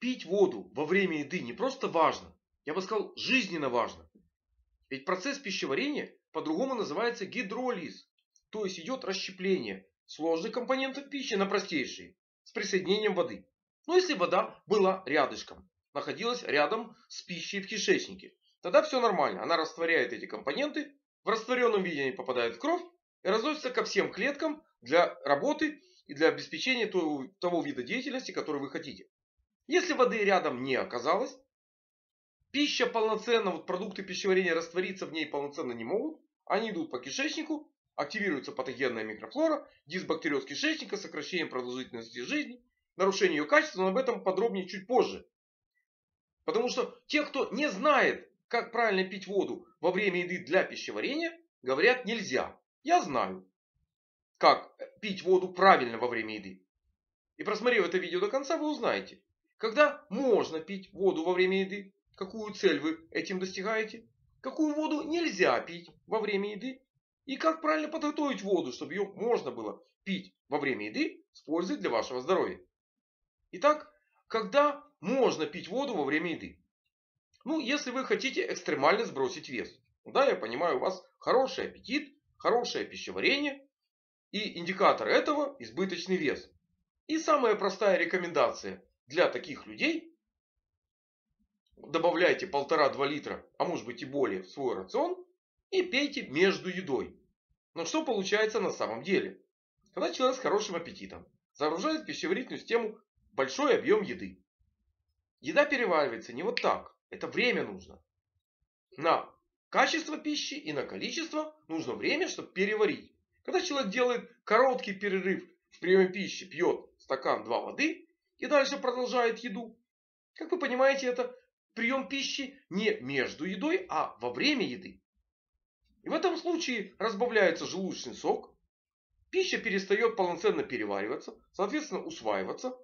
пить воду во время еды не просто важно, я бы сказал, жизненно важно. Ведь процесс пищеварения по-другому называется гидролиз, то есть идет расщепление сложных компонентов пищи на простейшие с присоединением воды. Но если вода была рядышком, находилась рядом с пищей в кишечнике, тогда все нормально. Она растворяет эти компоненты, в растворенном виде они попадают в кровь и разносятся ко всем клеткам для работы и для обеспечения того вида деятельности, который вы хотите. Если воды рядом не оказалось, пища полноценно, вот продукты пищеварения раствориться в ней полноценно не могут. Они идут по кишечнику, активируется патогенная микрофлора, дисбактериоз кишечника, сокращение продолжительности жизни, нарушение ее качества, но об этом подробнее чуть позже. Потому что те, кто не знает, как правильно пить воду во время еды для пищеварения, говорят нельзя. Я знаю, как пить воду правильно во время еды. И просмотрев это видео до конца, вы узнаете, когда можно пить воду во время еды, какую цель вы этим достигаете, какую воду нельзя пить во время еды и как правильно подготовить воду, чтобы ее можно было пить во время еды с пользой для вашего здоровья. Итак, когда можно пить воду во время еды? Ну, если вы хотите экстремально сбросить вес. Да, я понимаю, у вас хороший аппетит, хорошее пищеварение. И индикатор этого – избыточный вес. И самая простая рекомендация для таких людей – добавляйте 1,5-2 литра, а может быть и более, в свой рацион и пейте между едой. Но что получается на самом деле? Когда человек с хорошим аппетитом загружает пищеварительную систему большой объем еды. Еда переваривается не вот так. Это время нужно. На качество пищи и на количество нужно время, чтобы переварить. Когда человек делает короткий перерыв в приеме пищи, пьет стакан-2 воды и дальше продолжает еду. Как вы понимаете, это прием пищи не между едой, а во время еды. И в этом случае разбавляется желудочный сок. Пища перестает полноценно перевариваться, соответственно усваиваться.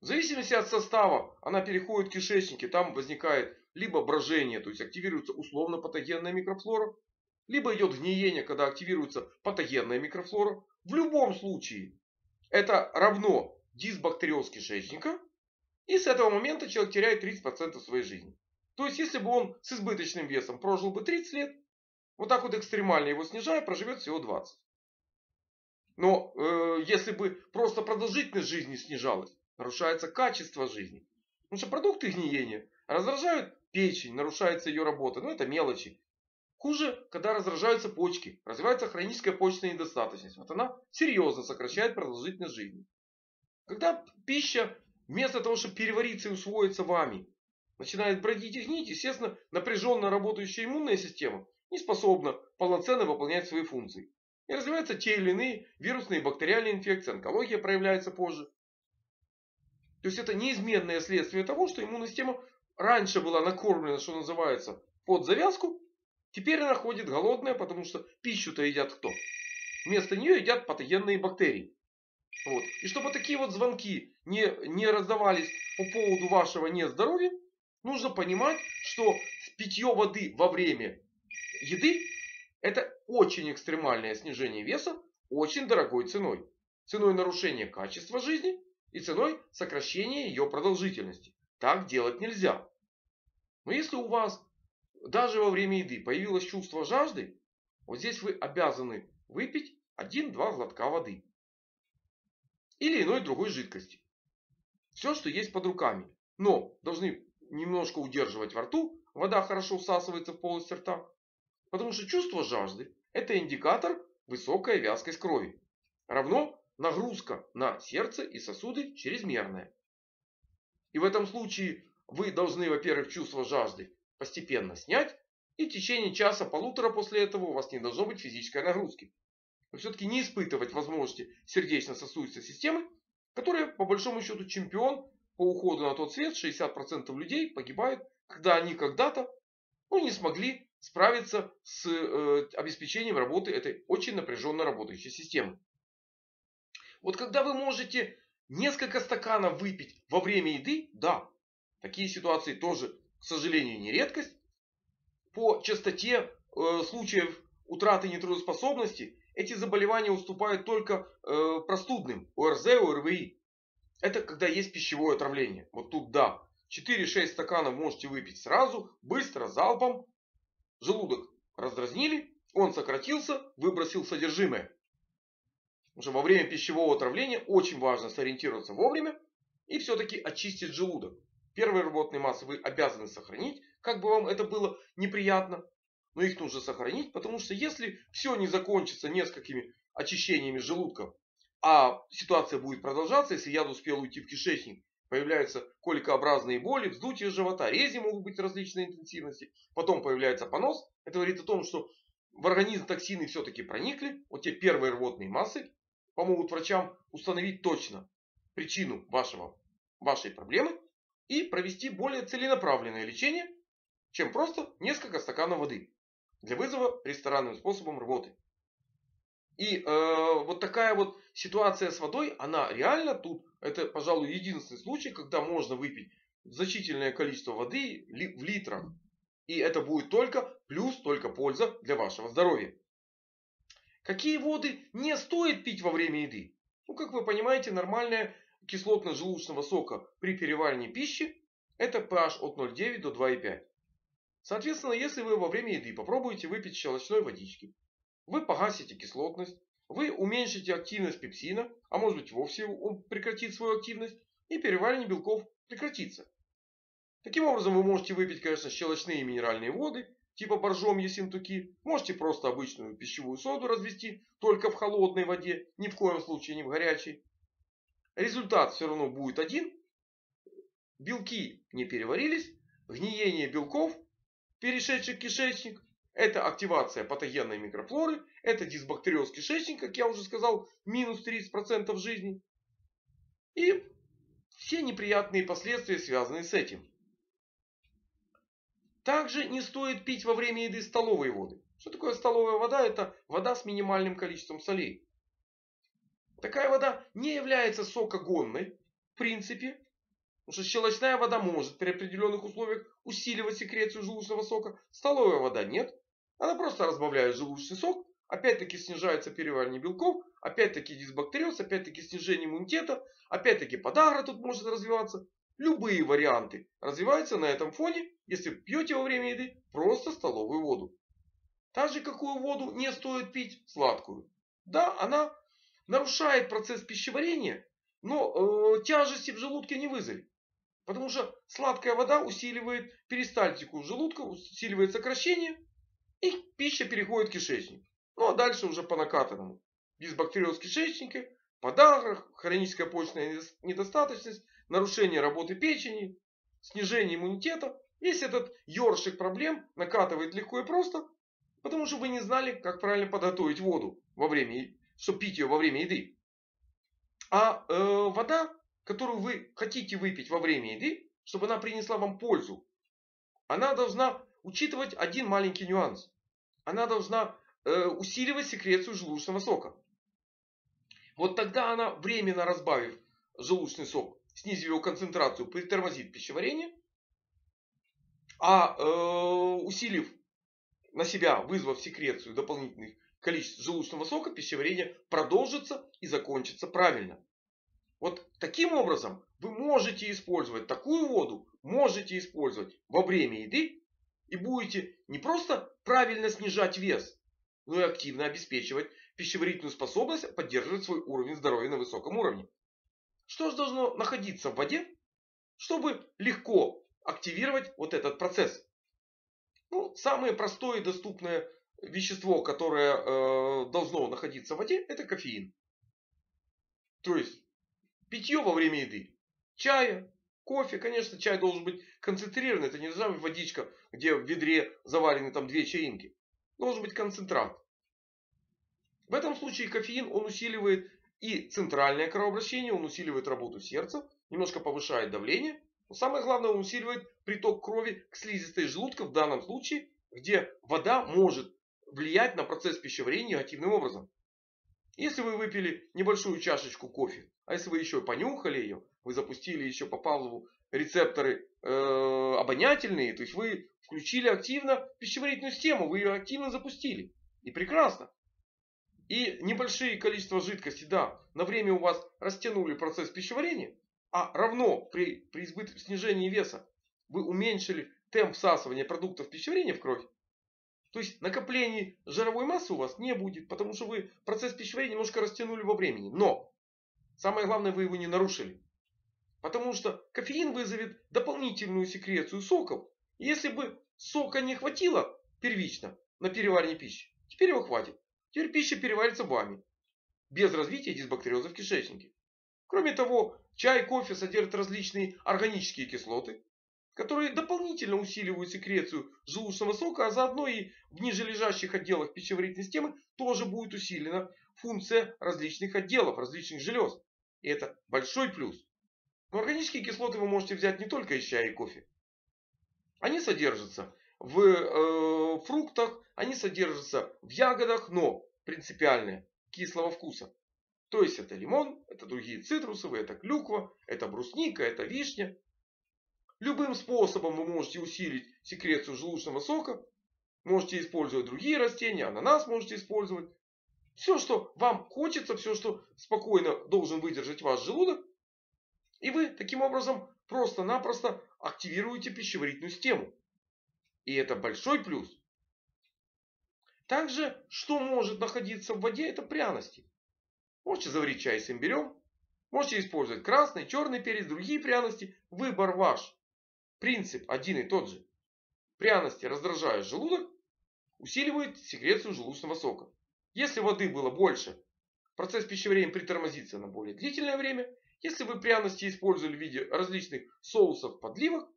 В зависимости от состава она переходит в кишечники. Там возникает либо брожение, то есть активируется условно-патогенная микрофлора, либо идет гниение, когда активируется патогенная микрофлора. В любом случае это равно дисбактериоз кишечника. И с этого момента человек теряет 30% своей жизни. То есть если бы он с избыточным весом прожил бы 30 лет, вот так вот экстремально его снижая, проживет всего 20. Но если бы просто продолжительность жизни снижалась, нарушается качество жизни. Потому что продукты гниения раздражают печень, нарушается ее работа. Но это мелочи. Хуже, когда раздражаются почки. Развивается хроническая почечная недостаточность. Вот она серьезно сокращает продолжительность жизни. Когда пища вместо того, чтобы перевариться и усвоиться вами, начинает бродить и гнить, естественно, напряженно работающая иммунная система не способна полноценно выполнять свои функции. И развиваются те или иные вирусные и бактериальные инфекции. Онкология проявляется позже. То есть это неизменное следствие того, что иммунная система раньше была накормлена, что называется, под завязку. Теперь она ходит голодная, потому что пищу-то едят кто? Вместо нее едят патогенные бактерии. Вот. И чтобы такие вот звонки не раздавались по поводу вашего нездоровья, нужно понимать, что питье воды во время еды это очень экстремальное снижение веса, очень дорогой ценой. Ценой нарушения качества жизни и ценой сокращения ее продолжительности. Так делать нельзя. Но если у вас даже во время еды появилось чувство жажды, вот здесь вы обязаны выпить 1-2 глотка воды. Или иной другой жидкости. Все, что есть под руками. Но должны немножко удерживать во рту. Вода хорошо всасывается в полость рта. Потому что чувство жажды это индикатор высокой вязкости крови. Равно нагрузка на сердце и сосуды чрезмерная. И в этом случае вы должны, во-первых, чувство жажды постепенно снять. И в течение часа-полутора после этого у вас не должно быть физической нагрузки. Но все-таки не испытывать возможности сердечно-сосудистой системы, которая, по большому счету, чемпион по уходу на тот свет. 60% людей погибают, когда они когда-то не смогли справиться с обеспечением работы этой очень напряженно работающей системы. Вот когда вы можете несколько стаканов выпить во время еды, да, такие ситуации тоже, к сожалению, не редкость. По частоте случаев утраты нетрудоспособности эти заболевания уступают только простудным ОРЗ, ОРВИ. Это когда есть пищевое отравление. Вот тут да. 4-6 стаканов можете выпить сразу, быстро, залпом. Желудок раздразнили, он сократился, выбросил содержимое. Потому что во время пищевого отравления очень важно сориентироваться вовремя и все-таки очистить желудок. Первые рвотные массы вы обязаны сохранить, как бы вам это было неприятно. Но их нужно сохранить, потому что если все не закончится несколькими очищениями желудка, а ситуация будет продолжаться, если яд успел уйти в кишечник, появляются коликообразные боли, вздутие живота, рези могут быть различной интенсивности. Потом появляется понос. Это говорит о том, что в организм токсины все-таки проникли. Вот те первые рвотные массы помогут врачам установить точно причину вашей проблемы и провести более целенаправленное лечение, чем просто несколько стаканов воды для вызова ресторанным способом рвоты. И вот такая вот ситуация с водой, она реально тут, это, пожалуй, единственный случай, когда можно выпить значительное количество воды в литрах. И это будет только плюс, только польза для вашего здоровья. Какие воды не стоит пить во время еды? Ну, как вы понимаете, нормальная кислотно-желудочного сока при переваривании пищи — это pH от 0,9 до 2,5. Соответственно, если вы во время еды попробуете выпить щелочной водички, вы погасите кислотность, вы уменьшите активность пепсина, а может быть вовсе он прекратит свою активность, и переваривание белков прекратится. Таким образом, вы можете выпить, конечно, щелочные минеральные воды, типа боржоми, ессентуки. Можете просто обычную пищевую соду развести, только в холодной воде, ни в коем случае не в горячей. Результат все равно будет один. Белки не переварились, гниение белков, перешедших в кишечник. Это активация патогенной микрофлоры. Это дисбактериоз кишечника, как я уже сказал, минус 30% жизни. И все неприятные последствия, связанные с этим. Также не стоит пить во время еды столовые воды. Что такое столовая вода? Это вода с минимальным количеством солей. Такая вода не является сокогонной, в принципе. Потому что щелочная вода может при определенных условиях усиливать секрецию желудочного сока. Столовая вода нет. Она просто разбавляет желудочный сок. Опять-таки снижается переваривание белков. Опять-таки дисбактериоз. Опять-таки снижение иммунитета. Опять-таки подагра тут может развиваться. Любые варианты развиваются на этом фоне, если пьете во время еды просто столовую воду. Так же, какую воду не стоит пить? Сладкую. Да, она нарушает процесс пищеварения, но тяжести в желудке не вызовет. Потому что сладкая вода усиливает перистальтику желудка, усиливает сокращение. И пища переходит в кишечник. Ну а дальше уже по накатанному. Дисбактериоз кишечника, подагра, хроническая почечная недостаточность, нарушение работы печени, снижение иммунитета. Весь этот ёршик проблем накатывает легко и просто. Потому что вы не знали, как правильно подготовить воду во время, чтобы пить ее во время еды. А вода, которую вы хотите выпить во время еды, чтобы она принесла вам пользу, она должна учитывать один маленький нюанс. Она должна усиливать секрецию желудочного сока. Вот тогда она, временно разбавив желудочный сок, снизив его концентрацию, притормозит пищеварение. А усилив на себя, вызвав секрецию дополнительных количеств желудочного сока, пищеварение продолжится и закончится правильно. Вот таким образом вы можете использовать такую воду, можете использовать во время еды, и будете не просто правильно снижать вес, но и активно обеспечивать пищеварительную способность, поддерживать свой уровень здоровья на высоком уровне. Что же должно находиться в воде, чтобы легко активировать вот этот процесс? Ну, самое простое и доступное вещество, которое должно находиться в воде, это кофеин. То есть питье во время еды. Чая, кофе. Конечно, чай должен быть концентрированный. Это не должна быть водичка, где в ведре заварены там 2 чаинки. Должен быть концентрат. В этом случае кофеин, он усиливает и центральное кровообращение, он усиливает работу сердца, немножко повышает давление. Но самое главное, он усиливает приток крови к слизистой желудка, в данном случае, где вода может влиять на процесс пищеварения негативным образом. Если вы выпили небольшую чашечку кофе, а если вы еще понюхали ее, вы запустили еще по Павлову рецепторы обонятельные, то есть вы включили активно пищеварительную систему, вы ее активно запустили. И прекрасно. И небольшие количества жидкости, да, на время у вас растянули процесс пищеварения, А равно при снижении веса вы уменьшили темп всасывания продуктов пищеварения в кровь. То есть накоплений жировой массы у вас не будет, потому что вы процесс пищеварения немножко растянули во времени. Но самое главное, вы его не нарушили. Потому что кофеин вызовет дополнительную секрецию соков. И если бы сока не хватило первично на переваривание пищи, теперь его хватит. Теперь пища переварится вами. Без развития дисбактериоза в кишечнике. Кроме того, чай, кофе содержат различные органические кислоты, которые дополнительно усиливают секрецию желудочного сока, а заодно и в нижележащих отделах пищеварительной системы тоже будет усилена функция различных отделов, различных желез. И это большой плюс. Но органические кислоты вы можете взять не только из чая и кофе. Они содержатся в фруктах, они содержатся в ягодах, но принципиально кислого вкуса. То есть это лимон, это другие цитрусовые, это клюква, это брусника, это вишня. Любым способом вы можете усилить секрецию желудочного сока. Можете использовать другие растения. Ананас можете использовать. Все, что вам хочется. Все, что спокойно должен выдержать ваш желудок. И вы таким образом просто-напросто активируете пищеварительную систему. И это большой плюс. Также, что может находиться в воде, это пряности. Можете заварить чай с имбирем. Можете использовать красный, черный перец, другие пряности. Выбор ваш. Принцип один и тот же. Пряности, раздражая желудок, усиливают секрецию желудочного сока. Если воды было больше, процесс пищеварения притормозится на более длительное время. Если вы пряности использовали в виде различных соусов, подливок,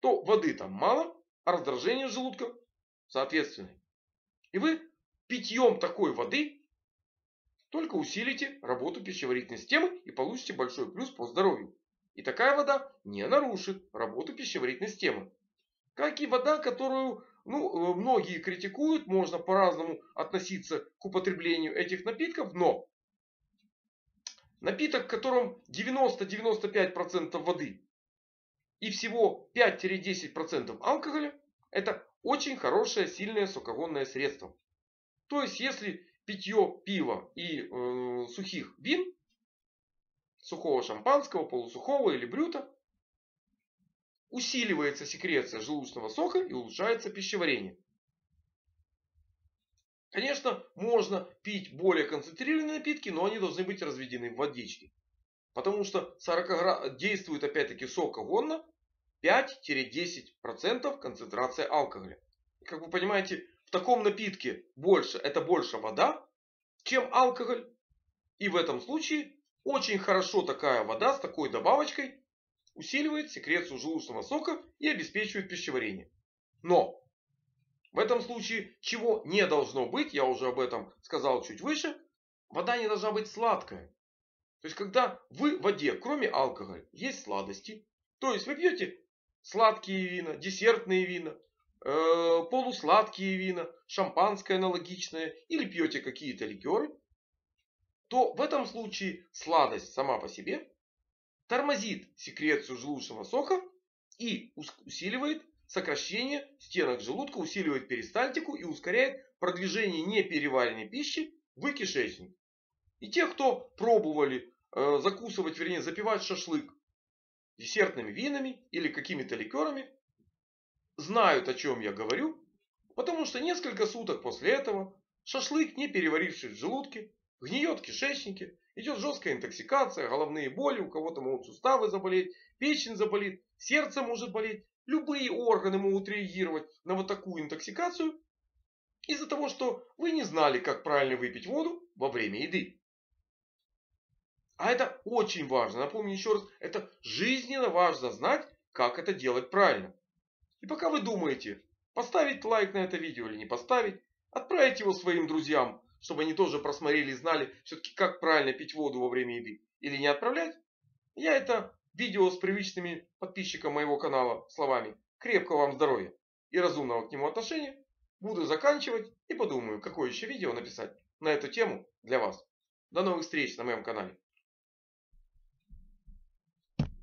то воды там мало, а раздражение желудка соответственно. И вы питьем такой воды только усилите работу пищеварительной системы и получите большой плюс по здоровью. И такая вода не нарушит работу пищеварительной системы. Как и вода, которую многие критикуют. Можно по-разному относиться к употреблению этих напитков. Но напиток, в котором 90-95% воды и всего 5-10% алкоголя, это очень хорошее сильное соковонное средство. То есть если питье пива и сухих вин, сухого шампанского, полусухого или брюта, усиливается секреция желудочного сока и улучшается пищеварение. Конечно, можно пить более концентрированные напитки, но они должны быть разведены в водичке. Потому что 40 градусов действует опять-таки соковонно 5-10% концентрация алкоголя. И, как вы понимаете, в таком напитке это больше вода, чем алкоголь. И в этом случае очень хорошо такая вода с такой добавочкой усиливает секрецию желудочного сока и обеспечивает пищеварение. Но в этом случае чего не должно быть, я уже об этом сказал чуть выше, вода не должна быть сладкая. То есть когда вы в воде, кроме алкоголя, есть сладости, то есть вы пьете сладкие вина, десертные вина, полусладкие вина, шампанское аналогичное или пьете какие-то ликеры, то в этом случае сладость сама по себе тормозит секрецию желудочного сока и усиливает сокращение стенок желудка, усиливает перистальтику и ускоряет продвижение непереваренной пищи в кишечник. И те, кто пробовали запивать шашлык десертными винами или какими-то ликерами, знают, о чем я говорю. Потому что несколько суток после этого шашлык, не переваривший в желудке, гниет в кишечнике, идет жесткая интоксикация, головные боли, у кого-то могут суставы заболеть, печень заболит, сердце может болеть. Любые органы могут реагировать на вот такую интоксикацию из-за того, что вы не знали, как правильно выпить воду во время еды. А это очень важно. Напомню еще раз, это жизненно важно знать, как это делать правильно. И пока вы думаете, поставить лайк на это видео или не поставить, отправить его своим друзьям, чтобы они тоже просмотрели и знали, все-таки как правильно пить воду во время еды или не отправлять. Я это видео с привычными подписчикам моего канала словами «Крепкого вам здоровья» и разумного к нему отношения буду заканчивать и подумаю, какое еще видео написать на эту тему для вас. До новых встреч на моем канале.